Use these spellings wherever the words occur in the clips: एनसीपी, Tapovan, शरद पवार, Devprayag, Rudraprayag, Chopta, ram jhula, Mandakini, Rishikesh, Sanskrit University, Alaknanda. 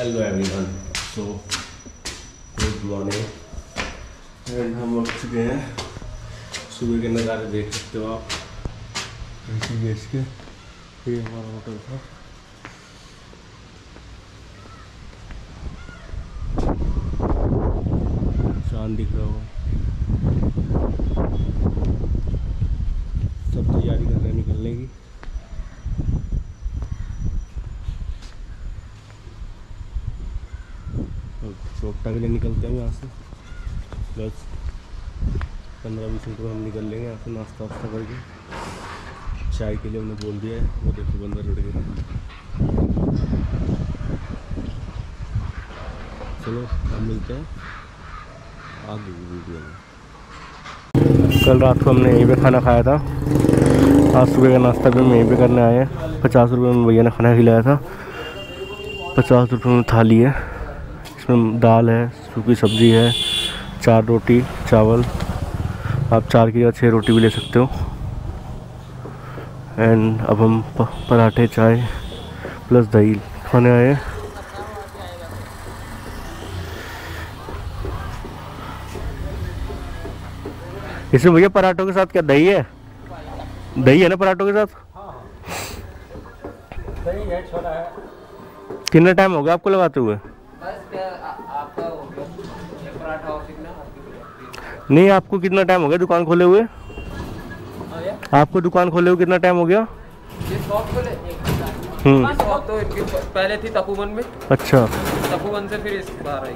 Hello everyone, so good morning and हम उठ चुके हैं। सुबह के नज़ारे देख सकते हो आप ऋषिकेश के। ये हमारा होटल था। चांद दिख रहा हो। सब तैयारी कर रहे हैं निकलने की। चोपटा के लिए निकलते हैं यहाँ से। बस 15-20 मिनट में हम निकल लेंगे यहाँ से, नाश्ता वास्ता करके। चाय के लिए हमने बोल दिया है, वो देखो बंदर उठ गया। चलो हम मिलते हैं आगे वीडियो में। कल रात को हमने यहीं पे खाना खाया था। आज सुबह का नाश्ता भी हम यहीं पे करने आए हैं। 50 रुपये में भैया ने खाना खिलाया था। 50 रुपये में थाली है। दाल है, सूखी सब्जी है, 4 रोटी, चावल। आप 4 की या 6 रोटी भी ले सकते हो। एंड अब हम पराठे, चाय प्लस दही खाने आए हैं। इसमें भैया पराठों के साथ क्या दही है? दही है ना पराठों के साथ? कितना टाइम होगा आपको लगाते हुए? नहीं, आपको कितना टाइम हो गया दुकान खोले हुए? आपको दुकान खोले हुए कितना टाइम हो गया? तो पहले थी तपोवन में। अच्छा, तपोवन से फिर इस बार आई।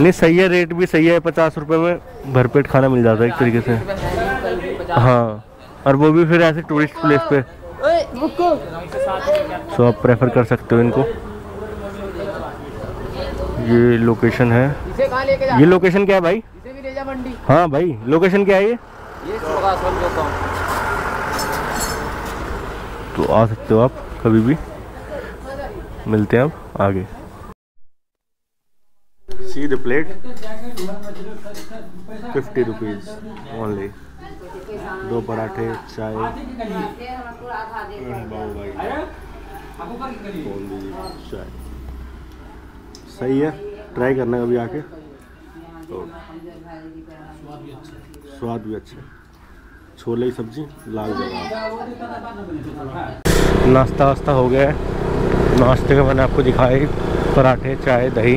नहीं सही है, रेट भी सही है। 50 रुपए में भरपेट खाना मिल जाता है एक तरीके से। हाँ, और वो भी फिर ऐसे टूरिस्ट प्लेस पे। सो आप प्रेफर कर सकते हो इनको। ये लोकेशन है। ये लोकेशन क्या है भाई? इसे भी ले जा मंडी। हाँ भाई, लोकेशन क्या है ये? तो आ सकते हो आप कभी भी। मिलते हैं आप आगे। See the plate, 50 rupees only. 2 पराठे, चाय। चाय सही है, ट्राई करना कभी आके। तो स्वाद भी अच्छा है। छोले की सब्जी, लाल जवाब। नाश्ता वास्ता हो गया है। नाश्ते का मैंने आपको दिखाया, पराठे, चाय, दही।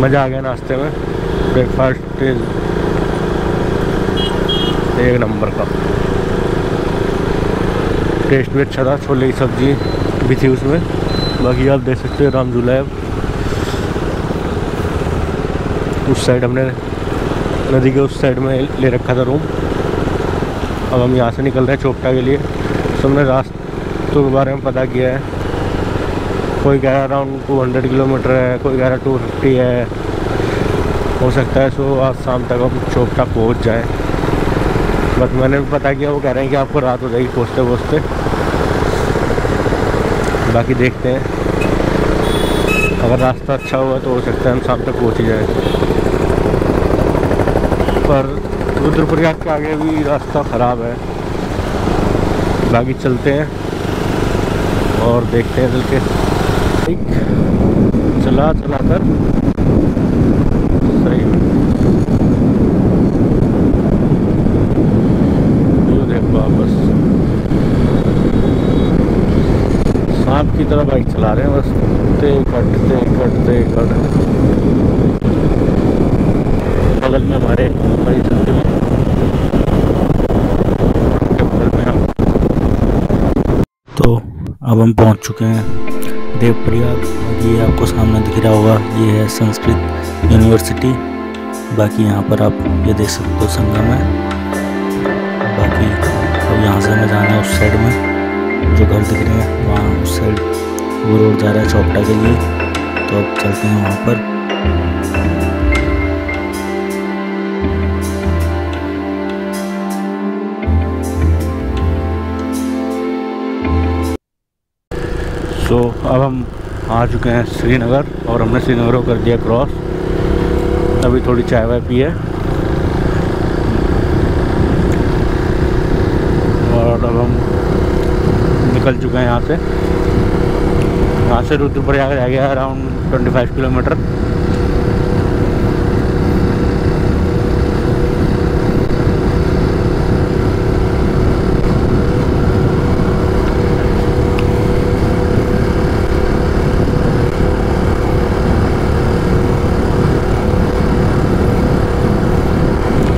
मज़ा आ गया नाश्ते में। ब्रेकफास्ट एक नंबर का। टेस्ट भी अच्छा था। छोले की सब्जी भी थी उसमें। बाकी आप देख सकते हो राम झूला। उस साइड हमने नदी के उस साइड में ले रखा था रूम। अब हम यहाँ से निकल रहे हैं चोपटा के लिए। तो हमने रास्तों के बारे में पता किया है। कोई कह रहा अराउंड 200 किलोमीटर है, कोई कह रहा 250 है। हो सकता है सो आज शाम तक हम चोपटा पहुँच जाएँ। बस मैंने भी पता किया, वो कह रहे हैं कि आपको रात हो जाएगी पहुँचते पहुँचते। बाकी देखते हैं, अगर रास्ता अच्छा हुआ तो हो सकता है हम शाम तक पहुँच ही जाएँ। पर रुद्रप्रयाग के आगे भी रास्ता ख़राब है। बाकी चलते हैं और देखते हैं। चल के ठीक चला चला कर सही की तरह बाइक चला रहे हैं। बस कटते कटते कटते बगल में हमारे तो अब हम पहुंच चुके हैं देवप्रयाग। ये आपको सामने दिख रहा होगा, ये है संस्कृत यूनिवर्सिटी। बाकी यहाँ पर आप ये देख सकते हो संगम है। बाकी अब यहाँ से हमें जाना है उस साइड में जो घर दिख रहे हैं वहाँ उस साइड। वो रोड जा रहा है चोपटा के लिए। तो अब चलते हैं वहाँ पर। सो अब हम आ चुके हैं श्रीनगर। और हमने श्रीनगर को कर दिया क्रॉस। अभी थोड़ी चाय वाय पी है और अब हम निकल चुके हैं यहाँ से। यहाँ से रुद्रप्रयाग रह गया अराउंड 25 किलोमीटर।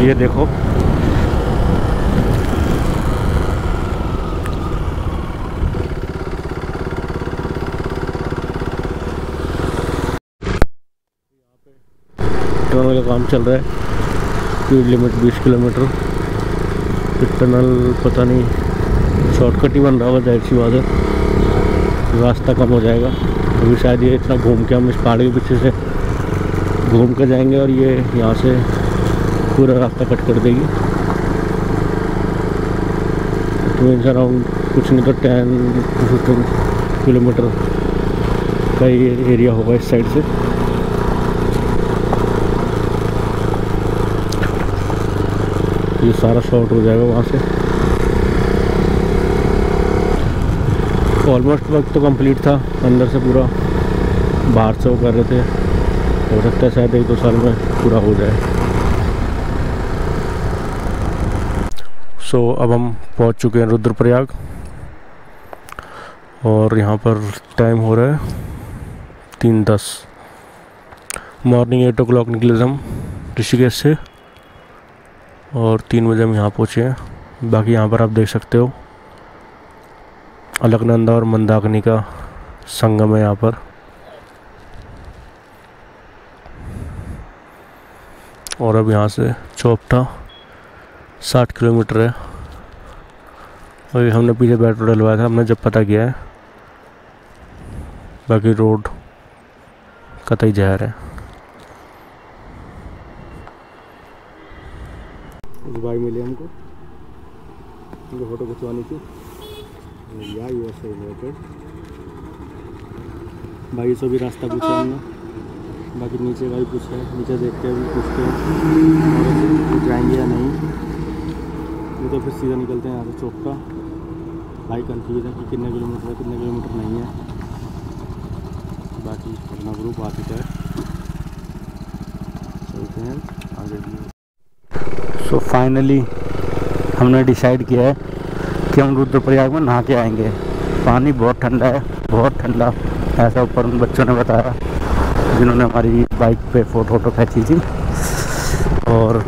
ये देखो टनल का काम चल रहा है। Speed limit 20 kilometre. टनल पता नहीं शॉर्टकट ही बन रहा होगा, जाहिर सी बात है, रास्ता कम हो जाएगा। अभी शायद ये इतना घूम के हम इस पहाड़ी के पीछे से घूम कर जाएंगे और ये यहाँ से पूरा रास्ता कट कर देगी। तो इन अराउंड कुछ नहीं तो 10-15 किलोमीटर का ये एरिया होगा इस साइड से। ये सारा शॉर्ट हो जाएगा वहाँ से। ऑलमोस्ट वक्त तो कंप्लीट था, अंदर से पूरा बाहर से वो कर रहे थे। हो सकता है शायद 1-2 साल में पूरा हो जाए। अब हम पहुंच चुके हैं रुद्रप्रयाग और यहाँ पर टाइम हो रहा है 3:10। मॉर्निंग 8 o'clock निकले हम ऋषिकेश से और 3 बजे हम यहाँ पहुँचे हैं। बाकी यहाँ पर आप देख सकते हो अलकनंदा और मंदाकिनी का संगम है यहाँ पर। और अब यहाँ से चोपटा 60 किलोमीटर है। और ये हमने पीछे पेट्रोल डलवाया था, हमने जब पता किया है। बाकी रोड कतई जहर है। भाई मिले हमको, उनको फोटो खिंचवानी थी। भाई से भी रास्ता पूछा हमने, बाकी नीचे भाई पूछा है। नीचे देखते हैं, पूछते हैं जाएंगे या नहीं, नहीं तो फिर सीधा निकलते हैं यहाँ से चौक का। भाई कन्फ्यूज है कि कितने किलोमीटर है, कितने किलोमीटर नहीं है। बाकी अपना ग्रुप आ चुका है, चलते हैं आगे। सो फाइनली हमने डिसाइड किया है कि हम रुद्रप्रयाग में नहा के आएंगे। पानी बहुत ठंडा है, बहुत ठंडा, ऐसा ऊपर उन बच्चों ने बताया जिन्होंने हमारी बाइक पे फोटो खींची थी। और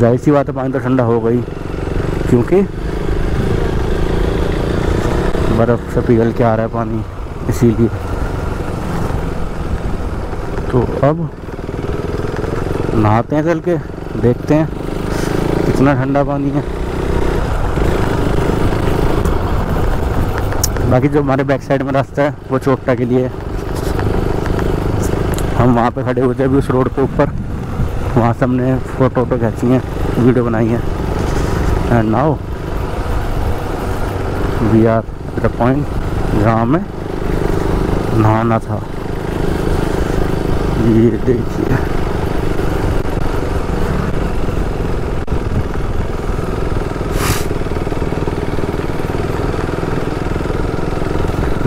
जाहिर सी बात है पानी तो ठंडा हो गई क्योंकि बर्फ़ से पिघल के आ रहा है पानी, इसीलिए। तो अब नहाते हैं, चल के देखते हैं कितना ठंडा पानी है। बाकी जो हमारे बैक साइड में रास्ता है वो चोपटा के लिए है। हम वहाँ पे खड़े होते हैं अभी उस रोड के ऊपर, वहाँ से हमने फोटो वोटो खींची है, वीडियो बनाई है। And now we are at the point जहाँ हमें नहाना था। ये देखिए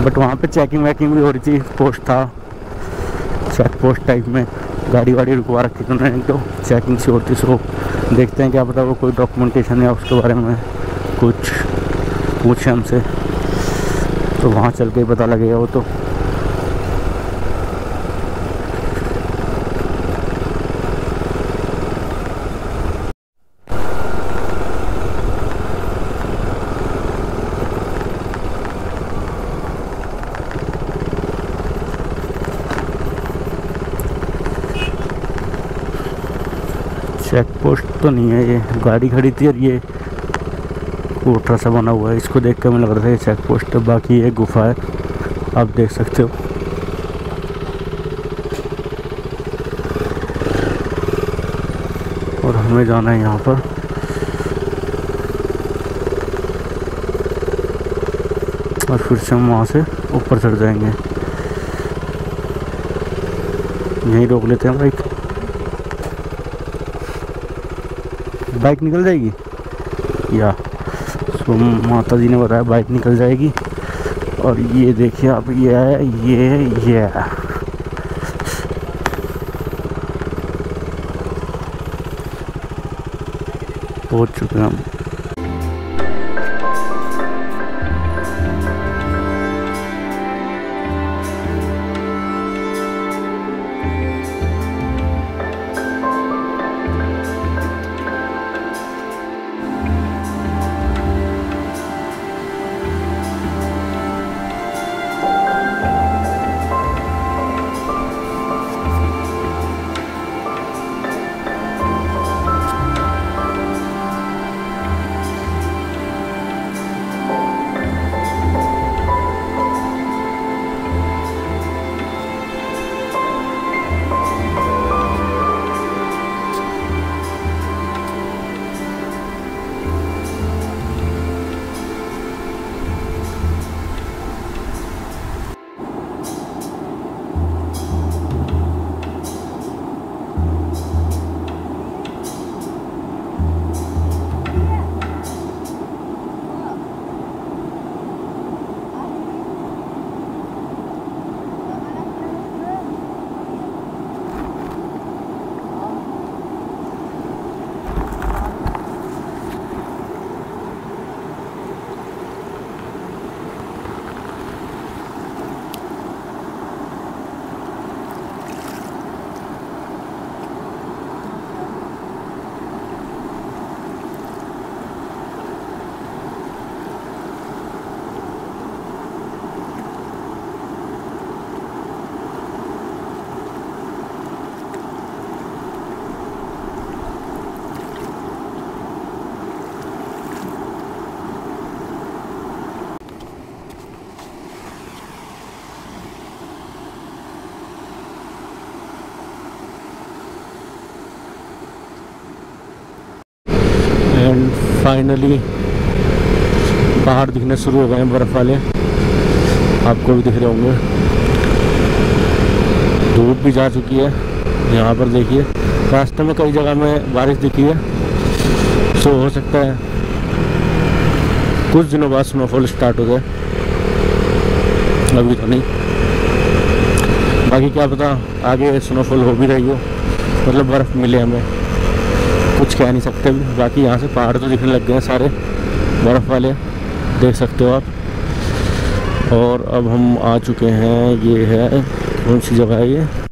बट वहाँ पे चेकिंग वैकिंग भी हो रही थी। पोस्ट था, चेक पोस्ट टाइप में गाड़ी वाड़ी रुकवा रखी तो नहीं, तो चेकिंग से होती। सो देखते हैं क्या पता वो कोई डॉक्यूमेंटेशन या उसके बारे में कुछ पूछे हमसे, तो वहाँ चल के पता लगेगा वो। तो चेक पोस्ट तो नहीं है, ये गाड़ी खड़ी थी और ये कोठरा सा बना हुआ है। इसको देख कर मुझे लग रहा था ये चेक पोस्ट है। बाकी ये गुफा है, आप देख सकते हो। और हमें जाना है यहाँ पर। और फिर से हम वहाँ से ऊपर चढ़ जाएंगे। यहीं रोक लेते हैं भाई, बाइक निकल जाएगी या। तो माता जी ने बताया बाइक निकल जाएगी। और ये देखिए आप, ये है, ये है। पहुँच चुके हैं हम। फाइनली पहाड़ दिखने शुरू हो गए हैं, बर्फ़ वाले। आपको भी दिख रहे होंगे। धूप भी जा चुकी है। यहाँ पर देखिए रास्ते में कई जगह में बारिश दिखी है, सो हो सकता है कुछ दिनों बाद स्नोफॉल स्टार्ट हो गए। अभी तो नहीं, बाकी क्या पता आगे स्नोफॉल हो भी रही हो, मतलब बर्फ़ मिले हमें, कुछ कह नहीं सकते। बाकी यहाँ से पहाड़ तो दिखने लग गए हैं सारे, बर्फ़ वाले देख सकते हो आप। और अब हम आ चुके हैं, ये है कौन सी जगह है ये,